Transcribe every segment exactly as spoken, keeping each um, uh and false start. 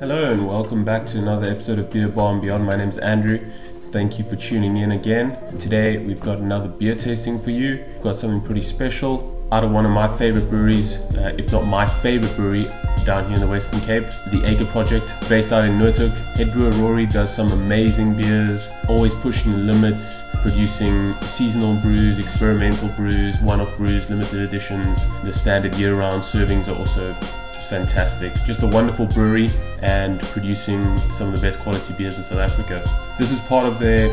Hello and welcome back to another episode of Beer Bar and Beyond. My name's Andrew. Thank you for tuning in again. Today we've got another beer tasting for you. We've got something pretty special out of one of my favorite breweries, uh, if not my favorite brewery down here in the Western Cape, The Aegir Project, based out in Noordhoek. Head brewer Rory does some amazing beers, always pushing the limits, producing seasonal brews, experimental brews, one-off brews, limited editions. The standard year-round servings are also fantastic. Just a wonderful brewery and producing some of the best quality beers in South Africa. This is part of their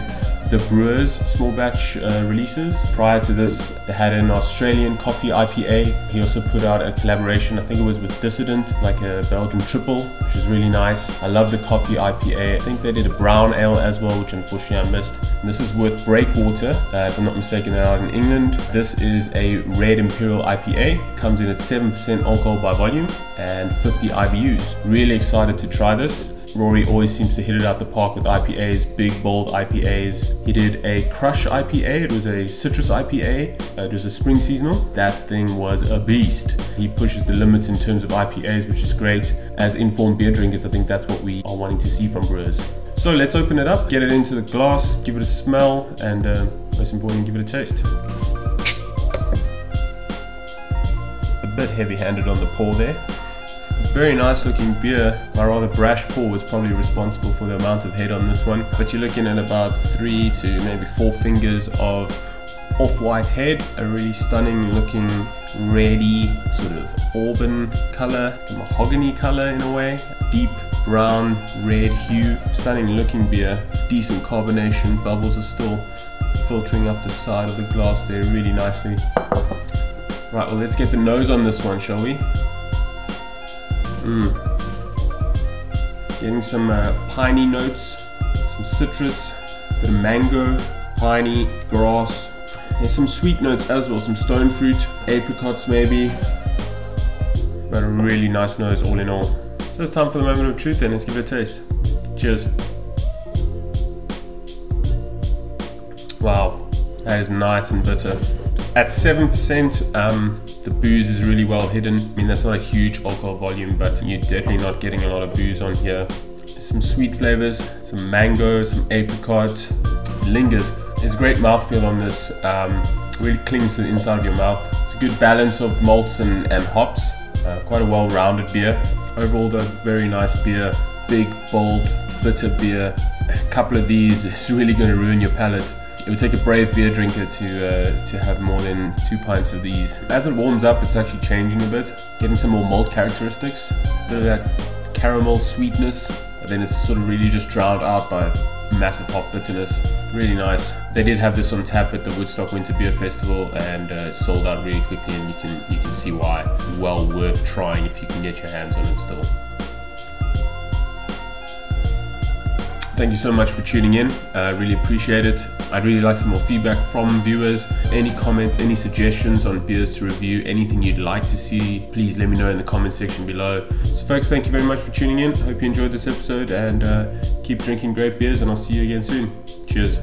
the brewers small batch uh, releases. Prior to this, they had an Australian coffee I P A. He also put out a collaboration, I think it was with Dissident, like a Belgian triple, which is really nice. I love the coffee I P A. I think they did a brown ale as well, which unfortunately I missed. And this is with Breakwater, uh, if I'm not mistaken, they're out in England. This is a red imperial I P A. Comes in at seven percent alcohol by volume and fifty I B Us. Really excited to try this. Rory always seems to hit it out the park with I P As, big, bold I P As. He did a Crush I P A, it was a citrus I P A, uh, it was a spring seasonal. That thing was a beast. He pushes the limits in terms of I P As, which is great. As informed beer drinkers, I think that's what we are wanting to see from brewers. So let's open it up, get it into the glass, give it a smell, and uh, most important, give it a taste. A bit heavy-handed on the pour there. Very nice looking beer. My rather brash pour was probably responsible for the amount of head on this one, but you're looking at about three to maybe four fingers of off-white head, a really stunning looking reddy sort of auburn color, the mahogany color in a way, deep brown red hue, stunning looking beer, decent carbonation, bubbles are still filtering up the side of the glass there really nicely. Right, well let's get the nose on this one, shall we? Mm. Getting some uh, piney notes, some citrus, a bit of mango, piney, grass. There's some sweet notes as well, some stone fruit, apricots maybe. But a really nice nose all in all. So it's time for the moment of truth then, let's give it a taste. Cheers. Wow, that is nice and bitter. At seven percent, um, the booze is really well hidden. I mean, that's not a huge alcohol volume, but you're definitely not getting a lot of booze on here. Some sweet flavors, some mango, some apricot. It lingers. There's great mouthfeel on this. Um, really clings to the inside of your mouth. It's a good balance of malts and, and hops. Uh, quite a well-rounded beer. Overall, though, very nice beer. Big, bold, bitter beer. A couple of these is really going to ruin your palate. It would take a brave beer drinker to uh, to have more than two pints of these. As it warms up, it's actually changing a bit, getting some more malt characteristics, a bit of that caramel sweetness, and then it's sort of really just drowned out by massive hop bitterness. Really nice. They did have this on tap at the Woodstock Winter Beer Festival, and uh, it sold out really quickly, and you can you can see why. Well worth trying if you can get your hands on it still. Thank you so much for tuning in. I uh, really appreciate it. I'd really like some more feedback from viewers. Any comments, any suggestions on beers to review, anything you'd like to see, please let me know in the comment section below. So folks, thank you very much for tuning in. Hope you enjoyed this episode and uh, keep drinking great beers, and I'll see you again soon. Cheers.